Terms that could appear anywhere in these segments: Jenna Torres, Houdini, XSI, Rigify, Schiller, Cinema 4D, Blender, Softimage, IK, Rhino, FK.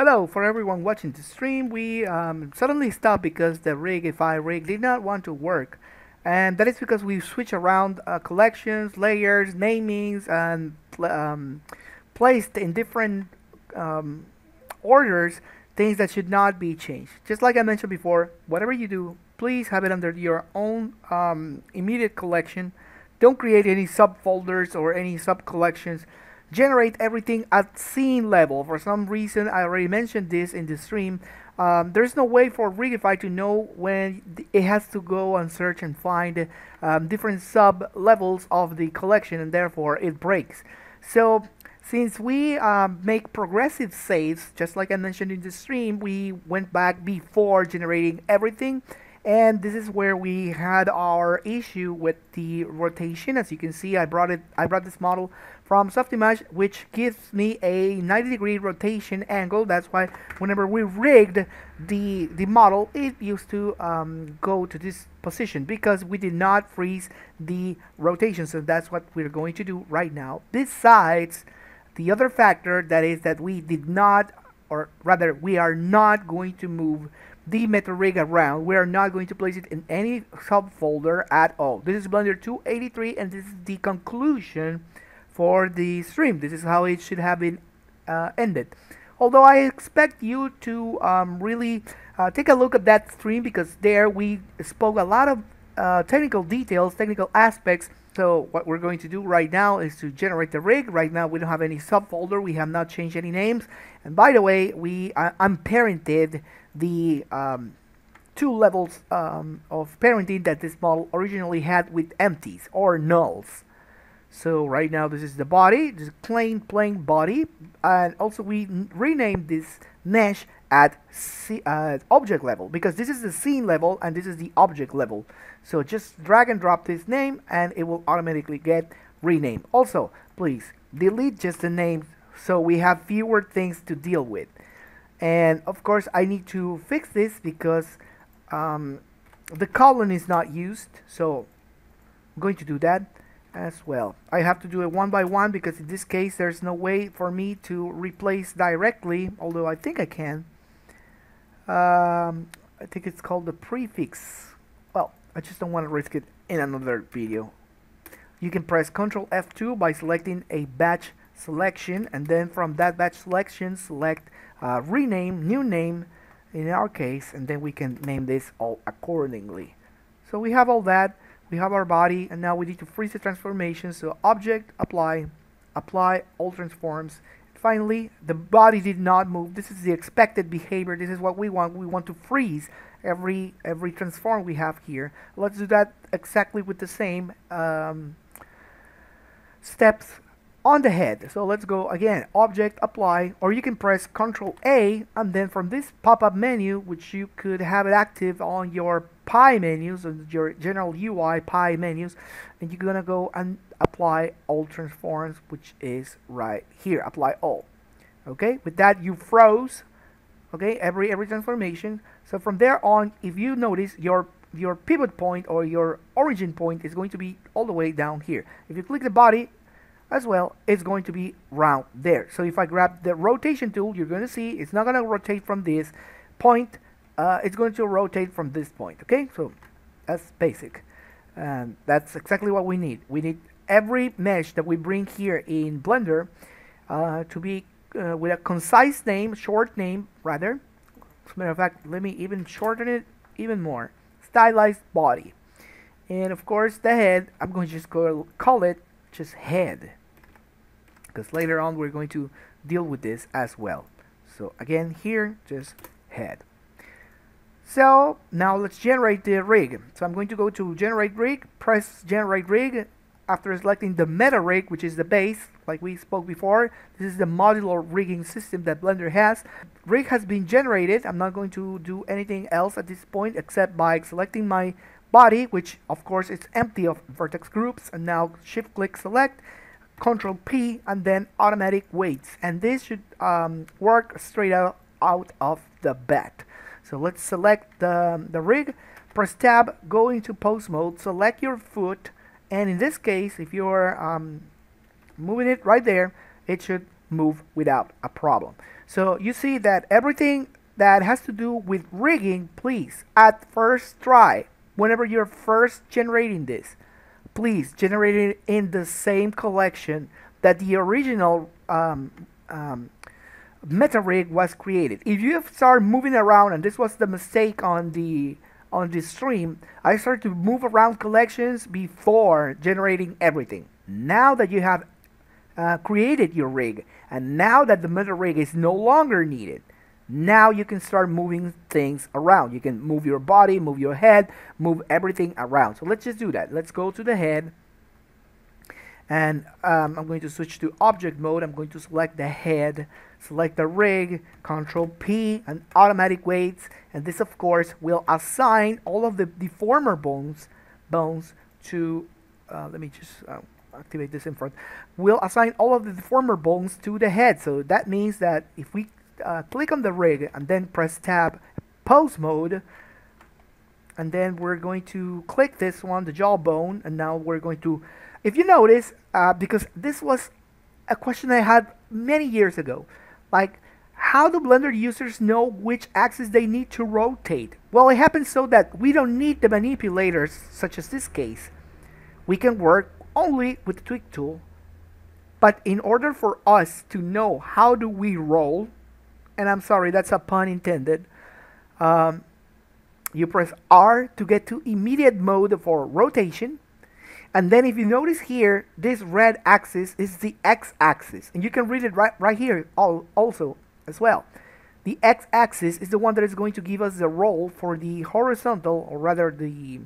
Hello for everyone watching the stream. We suddenly stopped because the Rigify rig did not want to work, and that is because we switch around collections, layers, namings, and placed in different orders things that should not be changed. Just like I mentioned before, whatever you do, please have it under your own immediate collection. Don't create any subfolders or any sub collections. Generate everything at scene level. For some reason, I already mentioned this in the stream, there's no way for Rigify to know when it has to go and search and find different sub levels of the collection, and therefore it breaks. So since we make progressive saves, just like I mentioned in the stream, we went back before generating everything, and this is where we had our issue with the rotation. As you can see, I brought this model from Softimage, which gives me a 90-degree rotation angle. That's why whenever we rigged the model, it used to go to this position because we did not freeze the rotation. So that's what we're going to do right now. Besides, the other factor that is that we did not, or rather we are not going to move the meta rig around. We are not going to place it in any subfolder at all. This is Blender 283, and this is the conclusion for the stream. This is how it should have been ended. Although I expect you to really take a look at that stream, because there we spoke a lot of technical details, technical aspects. So what we're going to do right now is to generate the rig. Right now we don't have any subfolder, we have not changed any names, and by the way, we unparented the two levels of parenting that this model originally had with empties or nulls. So right now this is the body, just plain body, and also we renamed this mesh at object level, because this is the scene level and this is the object level. So just drag and drop this name and it will automatically get renamed. Also, please delete just the names so we have fewer things to deal with. And of course I need to fix this because the colon is not used, so I'm going to do that as well. I have to do it one by one because in this case there's no way for me to replace directly, although I think I can. I think it's called the prefix. Well, I just don't want to risk it in another video. You can press Ctrl F2 by selecting a batch selection, and then from that batch selection select rename, new name in our case, and then we can name this all accordingly. So we have all that. We have our body, and now we need to freeze the transformation. So object, apply all transforms. Finally, the body did not move. This is the expected behavior. This is what we want. We want to freeze every transform we have here. Let's do that exactly with the same steps on the head. So let's go again, object, apply, or you can press Ctrl A, and then from this pop-up menu, which you could have it active on your pie menus, on your general UI pie menus, and you're gonna go and apply all transforms, which is right here, apply all. Okay, with that you froze, okay, every transformation. So from there on, if you notice, your pivot point or your origin point is going to be all the way down here. If you click the body as well, it's going to be round there. So if I grab the rotation tool, you're going to see it's not going to rotate from this point, it's going to rotate from this point. Okay, so that's basic, and that's exactly what we need. We need every mesh that we bring here in Blender to be with a concise name, short name rather. As a matter of fact, let me even shorten it even more. Stylized body, and of course the head, I'm going to just call it just head, because later on we're going to deal with this as well. So again here, just head. So now let's generate the rig. So I'm going to go to generate rig, press generate rig. After selecting the meta rig, which is the base, like we spoke before, this is the modular rigging system that Blender has. Rig has been generated. I'm not going to do anything else at this point except by selecting my body, which of course it's empty of vertex groups, and now shift click select, Ctrl P, and then automatic weights, and this should work straight out of the bat. So let's select the rig, press tab, go into pose mode, select your foot, and in this case if you're moving it right there, it should move without a problem. So you see that everything that has to do with rigging, please, at first try, whenever you're first generating this, please generate it in the same collection that the original meta rig was created. If you start moving around, and this was the mistake on the stream, I started to move around collections before generating everything. Now that you have created your rig, and now that the meta rig is no longer needed, now you can start moving things around. You can move your body, move your head, move everything around. So let's just do that. Let's go to the head, and I'm going to switch to object mode. I'm going to select the head, select the rig, Control P, and automatic weights, and this of course will assign all of the deformer bones to let me just activate this in front. Will assign all of the deformer bones to the head. So that means that if we click on the rig and then press tab, pose mode, and then we're going to click this one, the jawbone, and now we're going to, if you notice, because this was a question I had many years ago, like how do Blender users know which axis they need to rotate? Well, it happens so that we don't need the manipulators, such as this case. We can work only with the tweak tool, but in order for us to know how do we roll, and I'm sorry, that's a pun intended, you press R to get to immediate mode for rotation, and then if you notice here, this red axis is the X-axis, and you can read it right here also as well. The X-axis is the one that is going to give us the roll for the horizontal, or rather the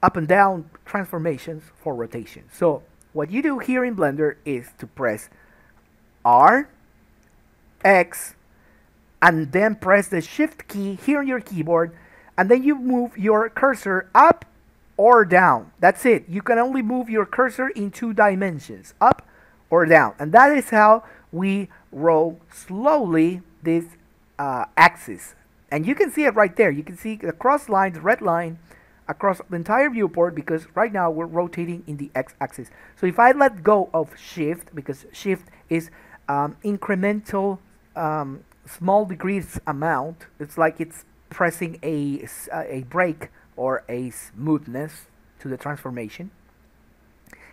up and down transformations for rotation. So what you do here in Blender is to press R, X, and then press the shift key here on your keyboard, and then you move your cursor up or down. That's it. You can only move your cursor in two dimensions, up or down, and that is how we roll slowly this axis. And you can see it right there. You can see the cross line, the red line, across the entire viewport, because right now we're rotating in the X-axis. So if I let go of shift, because shift is incremental small degrees amount, it's like it's pressing a break or a smoothness to the transformation.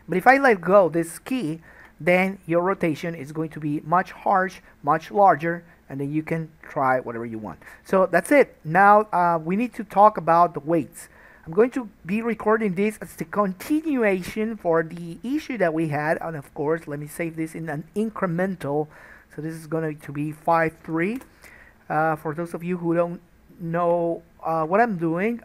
But if I let go this key, then your rotation is going to be much harsh, much larger, and then you can try whatever you want. So that's it. Now we need to talk about the weights. I'm going to be recording this as the continuation for the issue that we had, and of course let me save this in an incremental. So this is going to be 5.3. For those of you who don't know what I'm doing,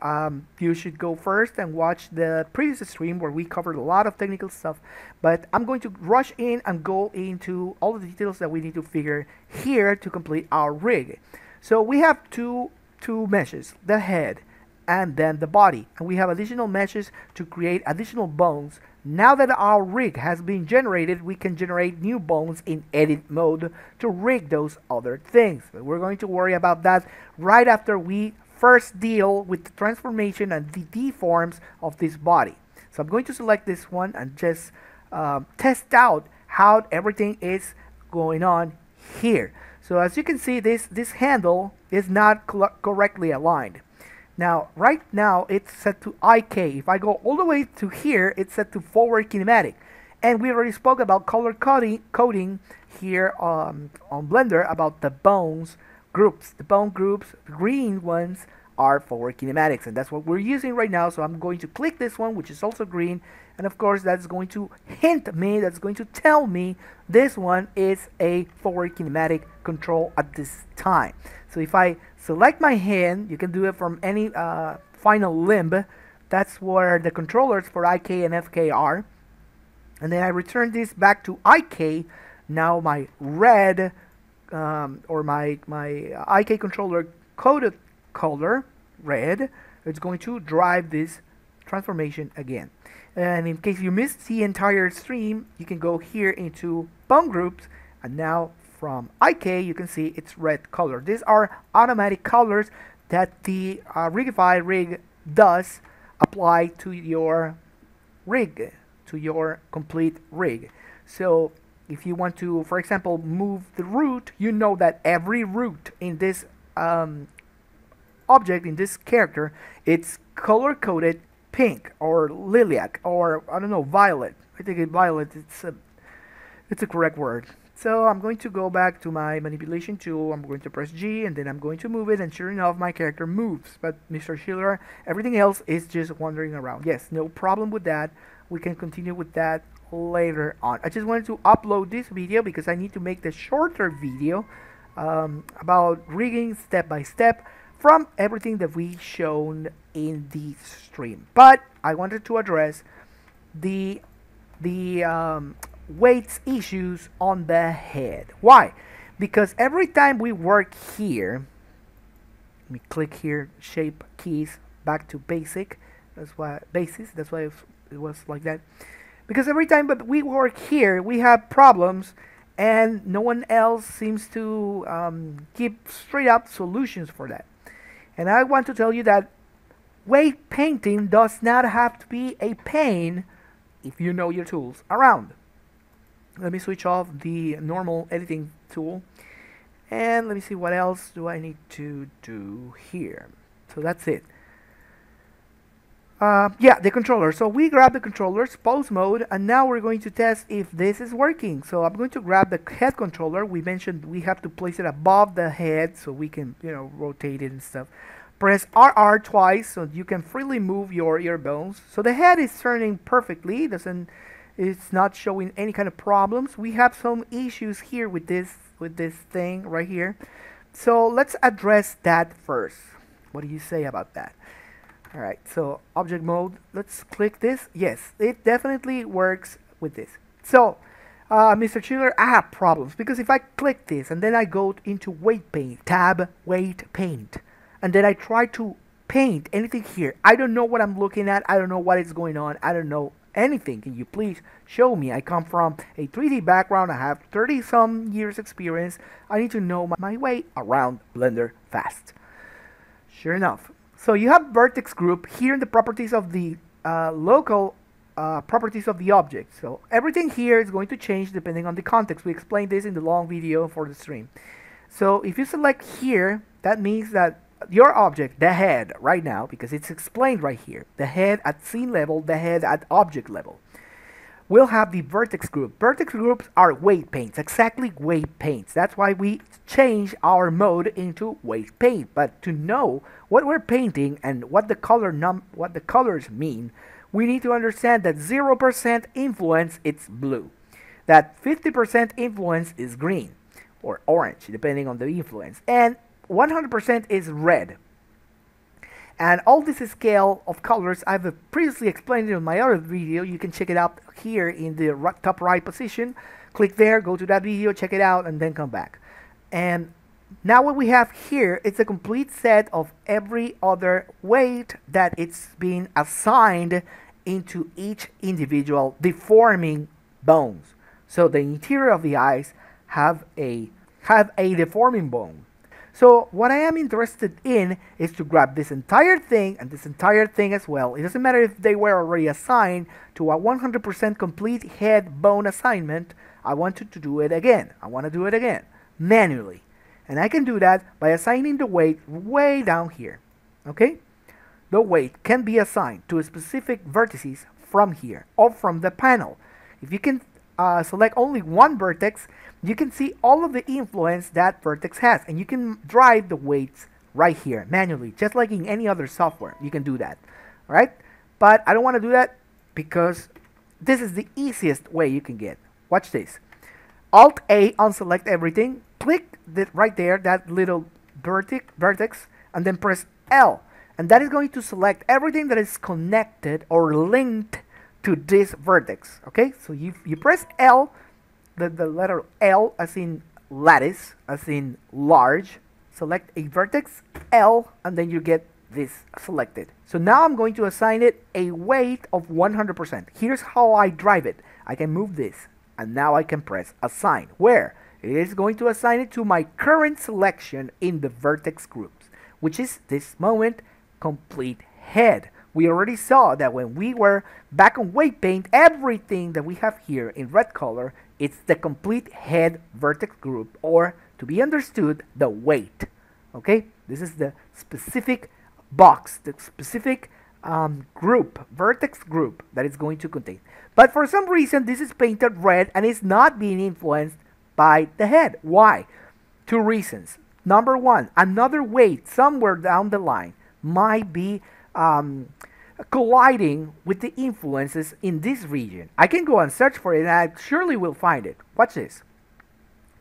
you should go first and watch the previous stream where we covered a lot of technical stuff, but I'm going to rush in and go into all the details that we need to figure here to complete our rig. So we have two meshes, the head and then the body, and we have additional meshes to create additional bones. Now that our rig has been generated, we can generate new bones in edit mode to rig those other things. But we're going to worry about that right after we first deal with the transformation and the deforms of this body. So I'm going to select this one and just test out how everything is going on here. So as you can see, this handle is not correctly aligned. Now, right now, it's set to IK. If I go all the way to here, it's set to forward kinematic. And we already spoke about color coding here on Blender about the bones groups. The bone groups, the green ones, are forward kinematics, and that's what we're using right now. So I'm going to click this one, which is also green, and of course that's going to hint me, that's going to tell me this one is a forward kinematic control at this time. So if I select my hand, you can do it from any final limb. That's where the controllers for IK and FK are, and then I return this back to IK. Now my red or my IK controller coded color red, it's going to drive this transformation again. And in case you missed the entire stream, you can go here into bone groups, and now from IK you can see it's red color. These are automatic colors that the Rigify rig does apply to your complete rig. So if you want to, for example, move the root, you know that every root in this object, in this character, it's color-coded pink or lilac or, I don't know, violet. I think violet, it's a correct word. So I'm going to go back to my manipulation tool, I'm going to press G, and then I'm going to move it, and sure enough, my character moves. But Mr. Schiller, everything else is just wandering around. Yes, no problem with that. We can continue with that later on. I just wanted to upload this video because I need to make the shorter video about rigging step by step from everything that we shown in the stream. But I wanted to address the weights issues on the head. Why? Because every time we work here, let me click here, shape keys, back to basic. That's why basis. That's why it was like that. Because every time but we work here, we have problems, and no one else seems to give straight up solutions for that. And I want to tell you that weight painting does not have to be a pain if you know your tools around. Let me switch off the normal editing tool, and let me see what else do I need to do here. So that's it. Yeah, the controller. So we grab the controllers, pose mode, and now we're going to test if this is working. So I'm going to grab the head controller. We mentioned we have to place it above the head so we can, you know, rotate it and stuff. Press RR twice so you can freely move your ear bones. So the head is turning perfectly. It's not showing any kind of problems. We have some issues here with this thing right here. So let's address that first. What do you say about that? All right, so object mode, let's click this. Yes, it definitely works with this. So, Mr. Schiller, I have problems because if I click this and then I go into weight paint, tab, weight paint, and then I try to paint anything here, I don't know what I'm looking at. I don't know what is going on. I don't know anything. Can you please show me? I come from a 3D background. I have 30 some years experience. I need to know my way around Blender fast. Sure enough. So you have vertex group here in the properties of the local properties of the object. So everything here is going to change depending on the context. We explained this in the long video for the stream. So if you select here, that means that your object, the head right now, because it's explained right here, the head at scene level, the head at object level, will have the vertex group. Vertex groups are weight paints, exactly weight paints. That's why we change our mode into weight paint. But to know what we're painting and what the colors mean, we need to understand that 0% influence it's blue, that 50% influence is green or orange, depending on the influence, and 100% is red. And all this scale of colors, I've previously explained it in my other video. You can check it out here in the top right position. Click there, go to that video, check it out, and then come back. And now what we have here, it's a complete set of every other weight that it's been assigned into each individual deforming bones. So the interior of the eyes have a deforming bone. So what I am interested in is to grab this entire thing and this entire thing as well. It doesn't matter if they were already assigned to a 100% complete head bone assignment. I wanted to do it again. I want to do it again manually. And I can do that by assigning the weight way down here. Okay? The weight can be assigned to specific vertices from here or from the panel. If you can select only one vertex, you can see all of the influence that vertex has, and you can drive the weights right here manually, just like in any other software. You can do that, all right? But I don't want to do that because this is the easiest way you can get. Watch this. Alt A, unselect everything. Click right there, that little vertex, and then press L, and that is going to select everything that is connected or linked to this vertex. Okay, so you press L, the letter L as in lattice, as in large, select a vertex L, and then you get this selected. So now I'm going to assign it a weight of 100%. Here's how I drive it. I can move this, and now I can press assign, where it is going to assign it to my current selection in the vertex groups, which is this moment complete head. We already saw that when we were back on weight paint, everything that we have here in red color It's the complete head vertex group, or to be understood, the weight. Okay, this is the specific box, the specific group, vertex group that it's going to contain. But for some reason, this is painted red and it's not being influenced by the head. Why? Two reasons. Number one, another weight somewhere down the line might be colliding with the influences in this region. I can go and search for it and I surely will find it. Watch this.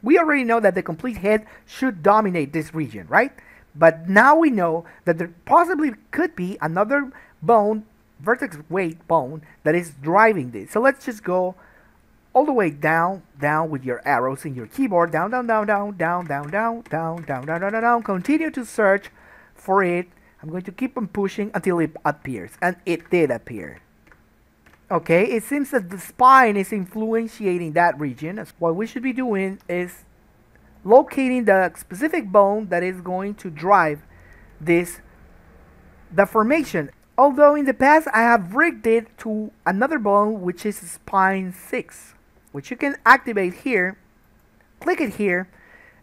We already know that the complete head should dominate this region, right? But now we know that there possibly could be another bone, vertex weight bone, that is driving this. So let's just go all the way down, down with your arrows in your keyboard. Down, down, down, down, down, down, down, down, down, down, down, down. Continue to search for it. I'm going to keep on pushing until it appears. And it did appear. Okay, it seems that the spine is influencing that region. What we should be doing is locating the specific bone that is going to drive this deformation. Although in the past I have rigged it to another bone, which is spine 6, which you can activate here. Click it here,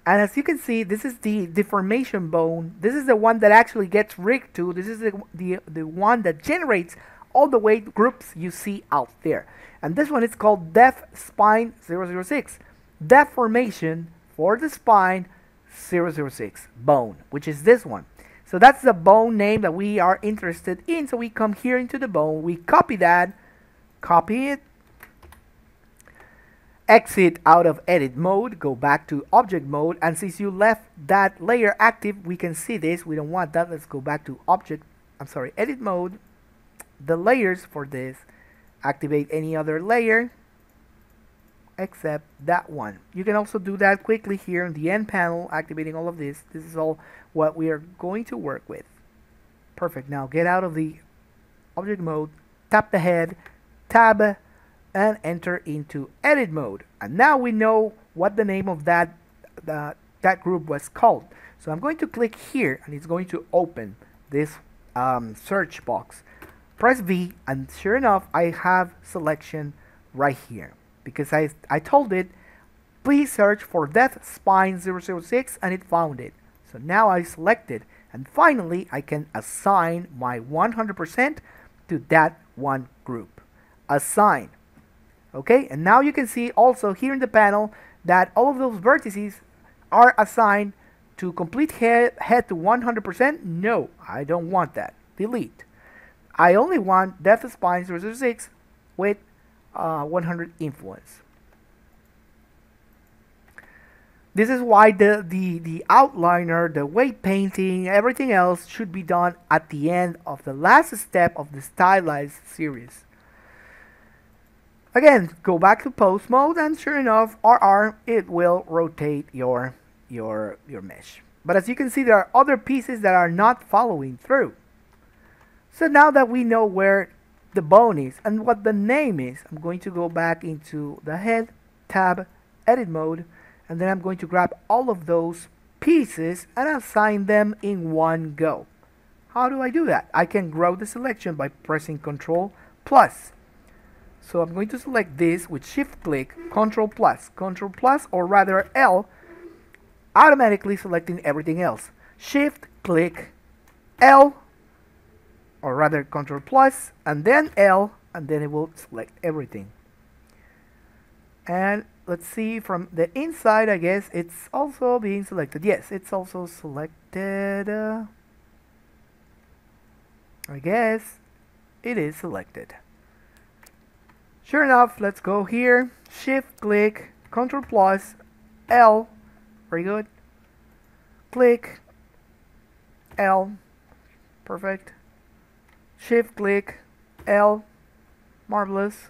and as you can see, this is the deformation bone. This is the one that actually gets rigged to. This is the one that generates all the weight groups you see out there. And this one is called Def Spine 006. Deformation for the spine 006 bone, which is this one. So that's the bone name that we are interested in. So we come here into the bone, we copy that, copy it, exit out of edit mode, go back to object mode, and since you left that layer active, we can see this. We don't want that. Let's go back to object, I'm sorry, edit mode, the layers for this, activate any other layer except that one. You can also do that quickly here in the end panel, activating all of this. This is all what we are going to work with. Perfect. Now get out of the object mode, tap the head, tab, and enter into edit mode. And now we know what the name of that group was called. So I'm going to click here and it's going to open this search box. Press V, and sure enough, I have selection right here because I told it, please search for Death Spine 006, and it found it. So now I select it, and finally, I can assign my 100% to that one group. Assign. Okay, and now you can see also here in the panel that all of those vertices are assigned to complete head to 100%. No, I don't want that. Delete. I only want Death Spine 006 with 100 influence. This is why the outliner, the weight painting, everything else should be done at the end of the last step of the stylized series. Again, go back to post mode, and sure enough, RR, it will rotate your mesh. But as you can see, there are other pieces that are not following through. So now that we know where the bone is and what the name is, I'm going to go back into the head, tab, edit mode, and then I'm going to grab all of those pieces and assign them in one go. How do I do that? I can grow the selection by pressing Ctrl plus. So I'm going to select this with shift click, Ctrl plus, or rather L, automatically selecting everything else. Shift click L, or rather Ctrl plus, and then L, and then it will select everything. And let's see from the inside, I guess it's also being selected. Yes, it's also selected. I guess it is selected. Sure enough, let's go here, shift click, Ctrl plus, L, very good, click, L, perfect. Shift click L, marvelous.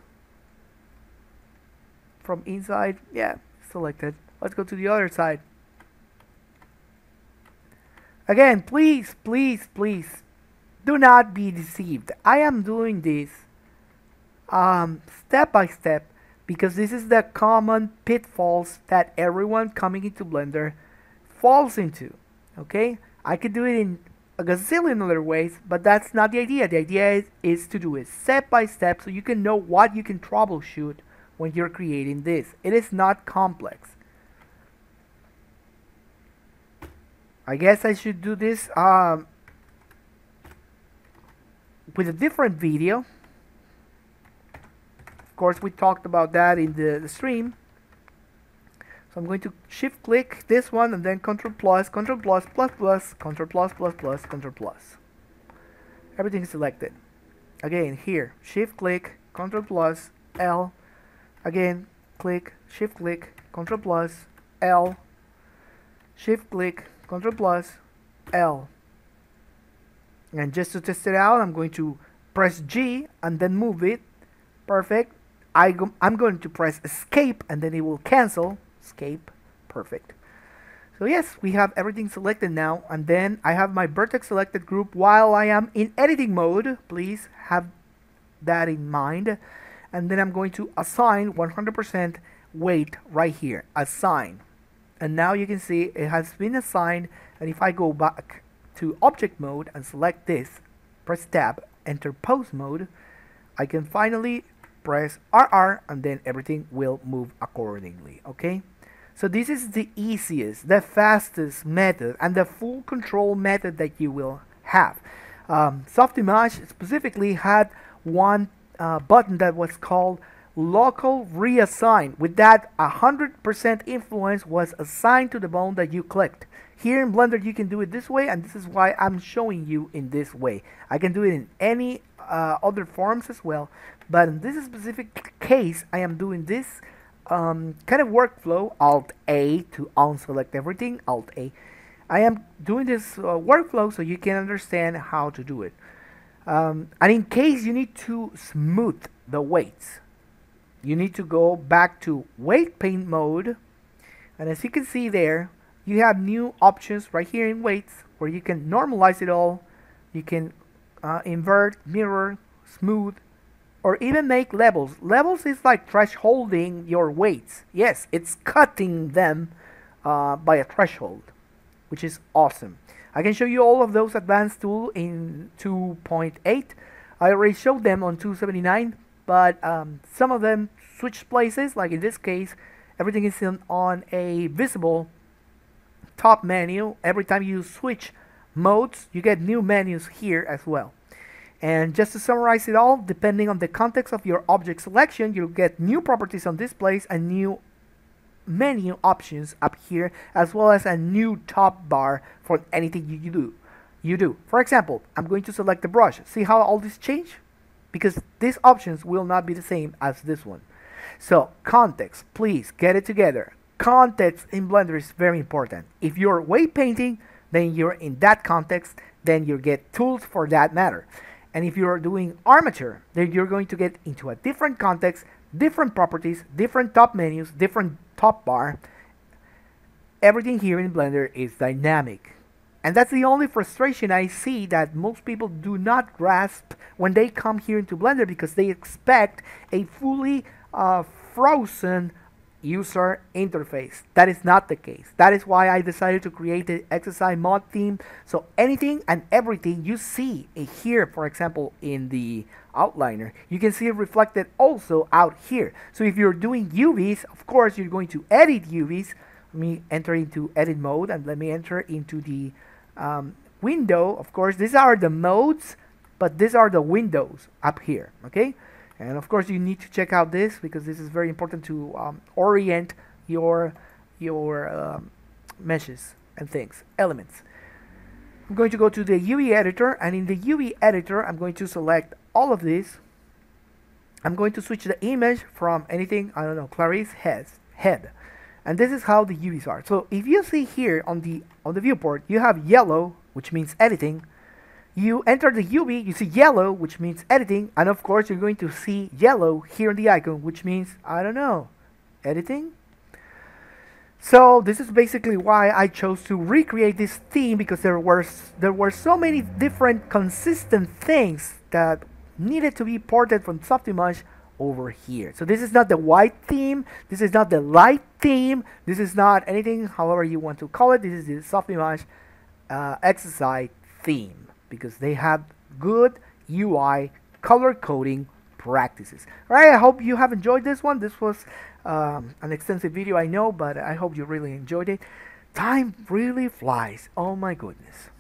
From inside, yeah, selected. Let's go to the other side. Again, please, please, please do not be deceived. I am doing this step by step because this is the common pitfalls that everyone coming into Blender falls into. Okay, I could do it in a gazillion other ways, but that's not the idea. The idea is to do it step by step so you can know what you can troubleshoot when you're creating this. It is not complex. I guess I should do this with a different video. Of course, we talked about that in the stream. So I'm going to shift click this one and then control plus, plus, plus, control plus, plus, plus, control plus. Everything is selected. Again, here, shift click, control plus, L. Again, click, shift click, control plus, L. Shift click, control plus, L. And just to test it out, I'm going to press G and then move it. Perfect. I'm going to press escape and then it will cancel. Escape. Perfect. So yes, we have everything selected now, and then I have my vertex selected group while I am in editing mode. Please have that in mind. And then I'm going to assign 100% weight right here. Assign. And now you can see it has been assigned, and if I go back to object mode and select this, press tab, enter pose mode, I can finally press RR and then everything will move accordingly. Okay, so this is the easiest, the fastest method and the full control method that you will have. Softimage specifically had one button that was called local reassign. With that, 100% influence was assigned to the bone that you clicked. Here in Blender you can do it this way, and this is why I'm showing you in this way. I can do it in any other forms as well, but in this specific case I am doing this kind of workflow. Alt A to unselect everything, Alt A. I am doing this workflow so you can understand how to do it, and in case you need to smooth the weights, you need to go back to weight paint mode, and as you can see there, you have new options right here in weights where you can normalize it all. You can invert, mirror, smooth, or even make levels. Levels is like thresholding your weights. Yes, it's cutting them by a threshold, which is awesome. I can show you all of those advanced tools in 2.8. I already showed them on 2.79. But some of them switch places, like in this case, everything is on a visible top menu. Every time you switch modes, you get new menus here as well. And just to summarize it all, depending on the context of your object selection, you'll get new properties on this place and new menu options up here, as well as a new top bar for anything you do. For example, I'm going to select the brush. See how all this changed? Because these options will not be the same as this one. So context, please get it together. Context in Blender is very important. If you're weight painting, then you're in that context, then you get tools for that matter. And if you're doing armature, then you're going to get into a different context, different properties, different top menus, different top bar. Everything here in Blender is dynamic. And that's the only frustration I see that most people do not grasp when they come here into Blender, because they expect a fully frozen user interface. That is not the case. That is why I decided to create the XSI mod theme. So anything and everything you see here, for example, in the outliner, you can see it reflected also out here. So if you're doing UVs, of course, you're going to edit UVs. Let me enter into edit mode and let me enter into the window. Of course, these are the modes, but these are the windows up here. Okay, and of course you need to check out this, because this is very important to orient your meshes and things, elements. I'm going to go to the UV editor, and in the UV editor I'm going to select all of these. I'm going to switch the image from anything, I don't know, Clarice head. And this is how the UVs are. So if you see here on the viewport, you have yellow, which means editing. You enter the UV, you see yellow, which means editing. And of course, you're going to see yellow here in the icon, which means, I don't know, editing. So this is basically why I chose to recreate this theme, because there were so many different consistent things that needed to be ported from Softimage over here. So this is not the white theme, this is not the light theme, this is not anything, however you want to call it. This is the Softimage XSI theme, because they have good UI color coding practices. All right, I hope you have enjoyed this one. This was an extensive video, I know, but I hope you really enjoyed it. Time really flies. Oh my goodness.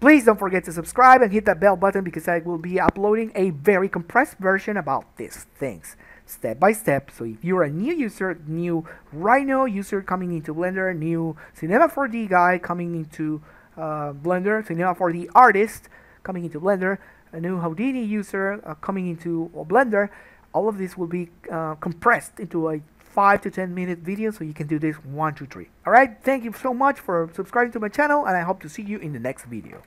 Please don't forget to subscribe and hit that bell button, because I will be uploading a very compressed version about these things, step by step. So if you're a new user, new Rhino user coming into Blender, new Cinema 4D guy coming into Blender, Cinema 4D artist coming into Blender, a new Houdini user coming into Blender, all of this will be compressed into a 5 to 10 minute video, so you can do this 1, 2, 3. All right, thank you so much for subscribing to my channel, and I hope to see you in the next video.